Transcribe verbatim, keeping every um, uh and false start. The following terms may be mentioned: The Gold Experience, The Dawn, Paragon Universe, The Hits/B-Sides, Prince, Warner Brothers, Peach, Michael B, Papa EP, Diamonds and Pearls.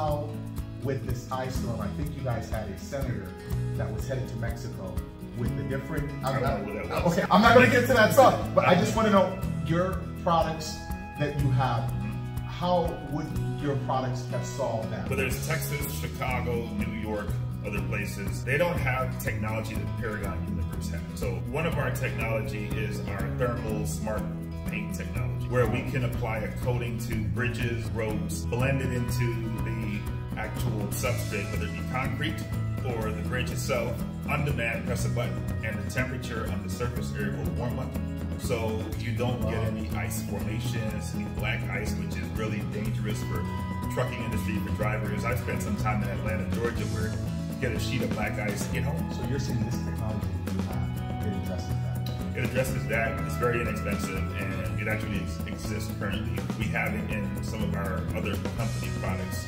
how with this ice storm, I think you guys had a senator that was headed to Mexico with the different, I'm not, okay, I'm not gonna get to that stuff, but I just wanna know your products that you have, how would your products have solved that? Whether it's Texas, Chicago, New York, other places, they don't have technology that Paragon Universe has. So one of our technology is our thermal smart paint technology, where we can apply a coating to bridges, roads, blend it into the actual substrate, whether it be concrete or the bridge itself. On demand, press a button, and the temperature on the surface area will warm up. So you don't get any ice formations, any black ice, which is really dangerous for the trucking industry, for drivers. I spent some time in Atlanta, Georgia, where you get a sheet of black ice and get home. So you're saying this technology that you have, it addresses that? It addresses that. It's very inexpensive, and it actually exists currently. We have it in some of our other company products.